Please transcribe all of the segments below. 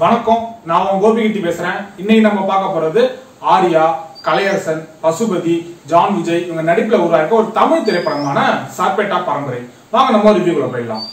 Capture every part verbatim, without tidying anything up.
வணக்கம், நான் உங்க கோபிகிட்டி பேசுறேன். இன்னைக்கு நம்ம பார்க்க போறது ஆர்யா, கலையரசன், பசுபதி, ஜான் விஜய் இவங்க நடிப்புல உருவாக்க ஒரு தமிழ் திரைப்படமான சார்பேட்டா பரம்பரை. வாங்க நம்ம ரிவ்யூக்குள்ள போயிடலாம்.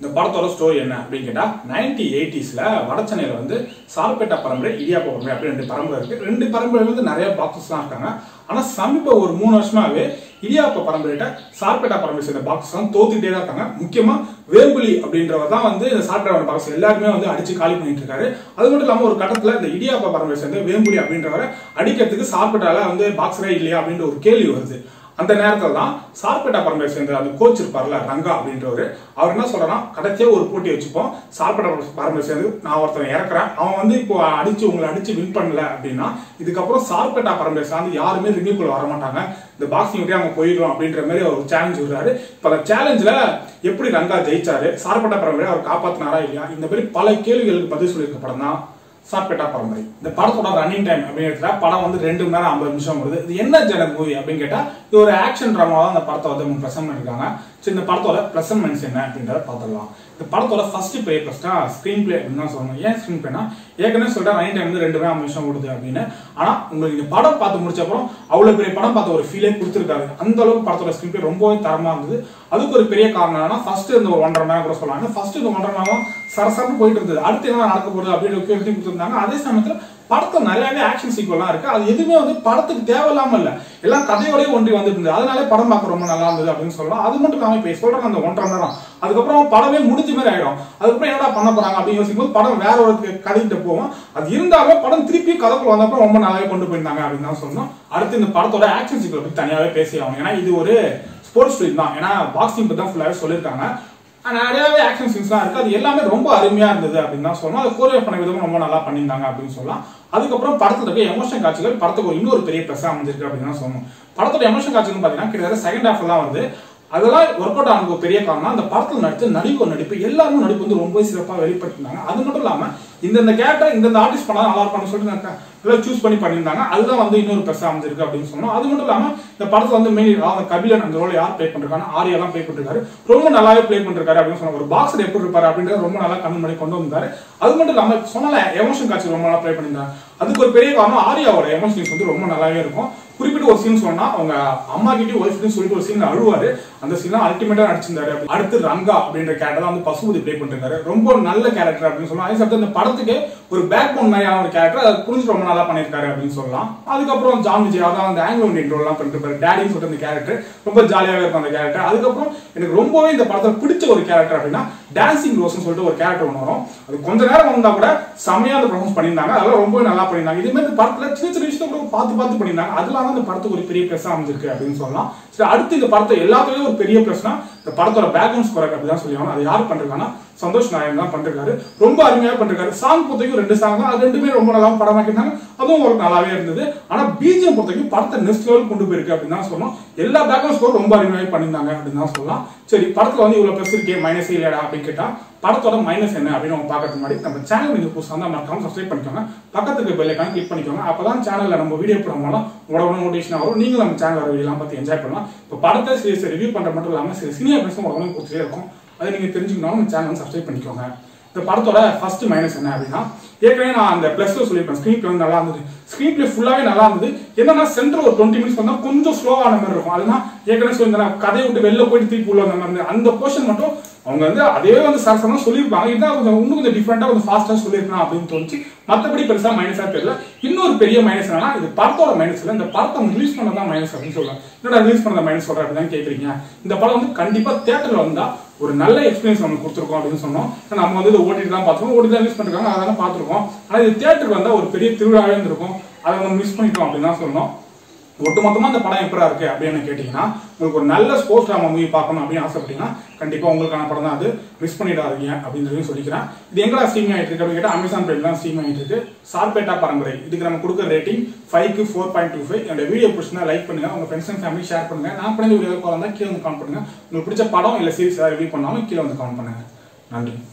இந்த படத்தோட ஸ்டோரி என்ன அப்படின்னு கேட்டா, நைன்டி எயிட்டிஸ்ல வடச்சென்னையில வந்து சார்பேட்டா பரம்பரை, இடியாப்பா பரம்பரை அப்படி ரெண்டு பரம்பரை இருக்கு. ரெண்டு பரம்பரையில வந்து நிறைய பாக்ஸஸ் எல்லாம் இருக்காங்க. ஆனா சமீப ஒரு மூணு வருஷமாவே இடியாப்பா பரம்பரையிட்ட சார்பேட்டா பரம்பரை சேர்ந்த பாக்ஸ் எல்லாம் தோத்துக்கிட்டே தான் இருக்காங்க. முக்கியமா வேம்புலி அப்படின்றவர் தான் வந்து இந்த சார்பேட்டா பாக்ஸ் எல்லாருமே வந்து அடிச்சு காலி பண்ணிட்டு இருக்காரு. அது மட்டும் இல்லாம ஒரு கட்டத்துல இந்த இடியாப்பா பரம்பரை சேர்ந்த வேம்புலி அப்படின்றவரை அடிக்கிறதுக்கு சார்பேட்டால வந்து பாக்ஸரே இல்லையா அப்படின்ற ஒரு கேள்வி வருது. அந்த நேரத்தில் தான் சார்பேட்டா பரம்பரை சேர்ந்த அந்த கோச் இருப்பார்ல, ரங்கா அப்படின்றவரு, அவர் என்ன சொல்றனா, கடைசியே ஒரு போட்டி வச்சுப்போம், சார்பேட்டா பரம்பரை சேர்ந்து நான் ஒருத்தன் இறக்குறேன், அவன் வந்து இப்போ அடிச்சு உங்களை அடிச்சு வின் பண்ணல அப்படின்னா இதுக்கப்புறம் சார்பேட்டா பரம்பரை சேர்ந்து யாருமே ரிவ்யூக்குள்ள வரமாட்டாங்க, இந்த பாக்ஸிங் விட்டு அவங்க போயிடுவோம் அப்படின்ற மாதிரி ஒரு சேலஞ்ச் விடுறாரு. இப்போ அந்த சேலஞ்சில் எப்படி ரங்கா ஜெயிச்சாரு, சார்பேட்டா பரம்பரை அவர் காப்பாத்தினாரா இல்லையா, இந்த மாதிரி பல கேள்விகளுக்கு பதில் சொல்லியிருக்க படம் தான் சார்பேட்டா பரம்பரை. இந்த படத்தோட ரன்னிங் டைம் அப்படிங்கிறதுல படம் வந்து ரெண்டு மணி நேரம் ஐம்பது நிமிஷம் வருது. இது என்ன ஜெனர் மூவி அப்படின்னு கேட்டா, இது ஒரு ஆக்ஷன் ட்ராமாவா அந்த படத்தை வந்து பிரசன்ட் பண்ணிருக்காங்க. சரி, இந்த படத்தோட பிளஸ் அண்ட் மைனஸ் என்ன அப்படின்றத பாத்துடலாம். இந்த படத்தோட ஃபர்ஸ்ட் பிளே பிளஸ்னா ஸ்கிரீன் பிளே அப்படின்னு தான் சொல்லணும். ஏன் ஸ்கிரீன் பிளேனா, ஏற்கனவே சொல்றேன் ரன்னிங் டைம் வந்து ரெண்டு மணி நேரம் நிமிஷம் ஓடுது அப்படின்னு. ஆனா உங்களுக்கு இந்த படம் பார்த்து முடிச்ச அப்புறம் அவ்வளவு பெரிய படம் பார்த்த ஒரு ஃபீலே கொடுத்துருக்காரு. அந்த அளவுக்கு படத்தோட ஸ்கிரீன் பிளே ரொம்பவே தரமா இருந்தது. அதுக்கு ஒரு பெரிய காரணம் என்னன்னா, ஃபர்ஸ்ட் இந்த ஒரு ஒன்றரை நேரம் கூட சொல்லலாம், ஃபர்ஸ்ட் இந்த ஒன்றரை நேரம் சரசரன்னு போயிட்டு இருந்தது. அடுத்து என்ன நடக்க போறது அப்படின்னு கேள்வி கொடுத்துருந்தாங்க. அதே சமயத்துல படத்தை நிறையாவே ஆக்ஷன் சீக்வெல்லாம் இருக்கு. அது எதுவுமே வந்து படத்துக்கு தேவையில்லாம இல்ல, எல்லாம் கதையோடய ஒன்றி வந்துட்டு இருந்தது. அதனால படம் பார்க்க ரொம்ப நல்லா இருந்தது அப்படின்னு சொல்லலாம். அது மட்டும் இல்லாம இப்ப சொல்றாங்க அந்த ஒன்றரை நேரம், அதுக்கப்புறம் படமே முடிஞ்ச மாதிரி ஆயிடும். அதுக்கப்புறம் என்னடா பண்ண போறாங்க அப்படின்னு யோசிக்கும் போது படம் வேற ஒரு கதைக்கிட்ட போவோம். அது இருந்தாலே படம் திருப்பி கதைக்குள்ள வந்தப்பறம் ரொம்ப நல்லாவே கொண்டு போயிருந்தாங்க அப்படின்னு தான் சொன்னோம். அடுத்து இந்த படத்தோட ஆக்ஷன் சீக்வெல் பத்தி தனியாவே பேசி ஆகணும். ஏன்னா இது ஒரு ஸ்போர்ட்ஸ் ஃபிலிம் தான். ஏன்னா பாக்ஸிங் பத்தி தான் ஃபுல்லாவே சொல்லியிருக்காங்க. நிறையாவே ஆக்ஷன் சீன்ஸ்லாம் இருக்கு. அது எல்லாமே ரொம்ப அருமையா இருந்தது அப்படின்னு தான் சொல்லணும். அது கோரியோகிராஃப் பண்ண விதமும் ரொம்ப நல்லா பண்ணியிருந்தாங்க அப்படின்னு சொல்லலாம். அதுக்கப்புறம் படத்துல போய் எமோஷன் காட்சிகள் படத்துக்கு இன்னொரு பெரிய பிளஸா அமைஞ்சிருக்கு அப்படின்னு தான் சொல்லணும். படத்தோட எமோஷன் காட்சிகள் பாத்தீங்கன்னா கிட்டத்தட்ட செகண்ட் ஹாஃப் எல்லாம் வந்து அதெல்லாம் ஒர்க் அவுட் ஆனது பெரிய காரணம். அந்த படத்தில் நடித்து நடிப்பு நடிப்பு எல்லாரும் நடிப்பு வந்து ரொம்ப சிறப்பாக வெளிப்படுத்திருந்தாங்க. அது மட்டும் இல்லாமல் இந்தந்த கேரக்டர் இந்தந்த ஆர்டிஸ்ட் பண்ணால் நல்லா இருப்பான்னு சொல்லிட்டு எல்லாம் சூஸ் பண்ணி பண்ணியிருந்தாங்க. அதுதான் வந்து இன்னொரு பெருசாக அமைஞ்சிருக்கு அப்படின்னு சொன்னோம். அது மட்டும் இல்லாமல் இந்த படத்தில் வந்து மெயின் அந்த கபிலன் அந்த ரோல் யார் பிளே பண்ணிருக்காங்க, ஆர்யா தான் பிளே பண்ணிருக்காரு. ரொம்ப நல்லாவே பிளே பண்ணிருக்காரு அப்படின்னு சொன்னாங்க. ஒரு பாக்ஸர் எப்படி இருப்பாரு அப்படின்றத ரொம்ப நல்லா கண்ணு பண்ணி கொண்டு வந்தாரு. அது மட்டும் இல்லாமல் சொன்னால எமோஷன் காட்சி ரொம்ப நல்லா பிளே பண்ணிருந்தாங்க. அதுக்கு ஒரு பெரிய காரணம் ஆர்யாவோட எமோஷன்ஸ் வந்து ரொம்ப நல்லாவே இருக்கும். குறிப்பிட்டு ஒரு சீன் சொன்னா, அவங்க அம்மா கிட்டயும் ஒய்ஃப்னு சொல்லிட்டு ஒரு சீன் அழுவாரு. அந்த சீன்லாம் அல்டிமேட்டா நடிச்சிருந்தாரு. அடுத்து ரங்கா அப்படின்ற கேரக்டர் தான் வந்து பசுபதி பிளே பண்ணிருக்காரு. ரொம்ப நல்ல கேரக்டர் அப்படின்னு சொல்லலாம். அதே சமயத்தில் இந்த படத்துக்கு ஒரு பேக் போன் மாதிரியான ஒரு கேரக்டர், அதை புரிஞ்சு ரொம்ப நல்லா பண்ணிருக்காரு அப்படின்னு சொல்லலாம். அதுக்கப்புறம் ஜான் விஜய் தான் அந்த ஆங்கிலோ இண்டியன் ரோல் எல்லாம் பண்ணிருப்பாரு. டேடின்னு சொல்லிட்டு அந்த கேரக்டர் ரொம்ப ஜாலியாவே இருக்கும் அந்த கேரக்டர். அதுக்கப்புறம் எனக்கு ரொம்பவே இந்த படத்தை பிடிச்ச ஒரு கேரக்டர் அப்படின்னா டான்சிங் ரோஸ்ன்னு சொல்லிட்டு ஒரு கேரக்டர் ஒன்று வரும். அது கொஞ்ச நேரம் வந்தா கூட செம்மையா அந்த பர்ஃபார்மன்ஸ் பண்ணியிருந்தாங்க. அதெல்லாம் ரொம்ப நல்லா பண்ணியிருந்தாங்க. இதே மாதிரி படத்துல சின்ன சின்ன விஷயத்த கூட பார்த்து பார்த்து பண்ணியிருந்தாங்க. அதெல்லாம் இந்த படத்துக்கு ஒரு பெரிய பிளஸ் அமைஞ்சிருக்கு அப்படின்னு சொல்லலாம். சரி, அடுத்து இந்த படத்தை எல்லாத்துலயும் ஒரு பெரிய பிளஸ்னா இந்த படத்தோட பேக்ரவுண்ட் ஸ்கோர் அப்படிதான் சொல்லியாங்க. அது யார் பண்றாங்கன்னா சந்தோஷ் நாயன் தான் பண்றாரு. ரொம்ப அருமையா பண்றாரு. சாங் பொறுத்தவரைக்கும் ரெண்டு சாங் தான், அது ரெண்டுமே ரொம்ப நல்லா படமாக்கிட்டாங்க. அதுவும் ஒரு நல்லாவே இருந்தது. ஆனா பிஜிஎம் பொறுத்தவரைக்கும் படத்தை நெக்ஸ்ட் லெவல் கொண்டு போயிருக்கு அப்படின்னு தான் சொல்லணும். எல்லா பேக்ரவுண்ட் ஸ்கோர் ரொம்ப அருமையாவே பண்ணியிருந்தாங்க அப்படின்னு தான் சொல்லலாம். சரி, படத்துல வந்து இவ்வளவு பிளஸ் இருக்கே, மைனஸ் இல்லையா அப்படின்னு கேட்டா, படத்தோட மைனஸ் என்ன அப்படின்னு நம்ம பார்க்கறதுக்கு முன்னாடி நம்ம சேனல் நீங்க புதுசாக தான் மறக்காம சப்ஸ்கிரைப் பண்ணிக்கோங்க. பக்கத்துக்கு பெல் ஐக்கான் கிளிக் பண்ணிக்கோங்க. அப்பதான் சேனல்ல நம்ம வீடியோ போடுறோம்னா உங்களோட நோட்டிஃபிகேஷன் வரும். நீங்க நம்ம சேனல் வர எல்லாம் பார்த்து என்ஜாய் பண்ணலாம். இப்போ படத்தை சீரியஸ் ரிவ்யூ பண்ற மட்டும் இல்லாமல் சில சீனியர் பிளஸும் உடனே கொடுத்துட்டே இருக்கும். அதை நீங்க தெரிஞ்சுக்கணும். நம்ம சேனல் சப்ஸ்கிரைப் பண்ணிக்கோங்க. இந்த படத்தோட ஃபர்ஸ்ட் மைனஸ் என்ன அப்படின்னா, ஏற்கனவே நான் அந்த பிளஸ் சொல்லியிருப்பேன். ஸ்கிரீன் பிளே வந்து நல்லா இருந்தது. ஸ்கிரீன் பிளே ஃபுல்லாவே நல்லா இருந்தது. என்னன்னா சென்டர் ஒரு டுவெண்ட்டி மினிட்ஸ் வந்தா கொஞ்சம் ஸ்லோவான மாதிரி இருக்கும். அதுனா ஏற்கனவே சொல்லியிருந்தேன், கதையை விட்டு வெளில போயிட்டு திருப்பி உள்ள வந்த மாதிரி அந்த போர்ஷன் மட்டும் அவங்க வந்து அதே வந்து சரசரமா சொல்லியிருப்பாங்க. இதான் கொஞ்சம் இன்னும் கொஞ்சம் டிஃப்ரெண்டா கொஞ்சம் ஃபாஸ்டா சொல்லியிருக்கலாம் அப்படின்னு தோணுச்சு. மற்றபடி பெருசா மைனஸா தெரியல. இன்னொரு பெரிய மைனஸ் என்னன்னா, இது படத்தோட மைனஸ் இல்ல, இந்த படத்தை ரிலீஸ் பண்ணதான் மைனஸ் அப்படின்னு சொல்றாங்க. என்னோட ரிலீஸ் பண்ண மைனஸ் சொல்ற அப்படின்னு கேக்குறீங்க. இந்த படம் வந்து கண்டிப்பா தியேட்டர்ல வந்தா ஒரு நல்ல எக்ஸ்பீரியன்ஸ் நம்ம கொடுத்துருக்கோம் அப்படின்னு சொன்னோம். நம்ம வந்து இதை ஓட்டிட்டு தான் பார்த்துருக்கோம், ஓட்டி தான் யூஸ் பண்ணிருக்காங்க, அதனால பார்த்துருக்கோம். ஆனால் இது தியேட்டருக்கு வந்தால் ஒரு பெரிய திருவிழாவே இருந்திருக்கும். அதை நம்ம மிஸ் பண்ணிட்டோம் அப்படின்னு தான் சொல்லணும். ஒட்டு மொத்தமாக அந்த படம் எப்படா இருக்கு அப்படின்னு கேட்டீங்கன்னா, உங்களுக்கு ஒரு நல்ல ஸ்போர்ட்ஸ் ட்ராமா மூவி பார்க்கணும் அப்படின்னு ஆசைப்பட்டீங்கன்னா கண்டிப்பாக உங்களுக்கான படம் தான் அது. மிஸ் பண்ணிடாதீங்க அப்படின்னு சொல்லிக்கிறேன். இது எங்கடா ஸ்ட்ரீமிங் ஆகிட்டு இருக்கு அப்படின்னு கேட்டால் அமேசான் பிரைம் தான் ஸ்ட்ரீம் ஆகிட்டு இருக்கு சார்பேட்டா பரம்பரை. இதுக்கு நம்ம கொடுக்குற ரேட்டிங் ஃபைவ்க்கு ஃபோர் பாயிண்ட் டூ ஃபைவ் என்னோட வீடியோ பிடிச்சிருந்தா லைக் பண்ணுங்க, உங்க ஃப்ரெண்ட்ஸ் அண்ட் ஃபேமிலி ஷேர் பண்ணுங்க. நான் பண்ணி வீடியோ கால் இருந்தால் கீழே வந்து கமெண்ட் பண்ணுங்க. உங்களுக்கு பிடிச்ச படம் இல்லை சீரிஸ் ஏதாவது ரிவ்யூ பண்ணாலும் கீழே வந்து கமெண்ட் பண்ணுங்க. நன்றி.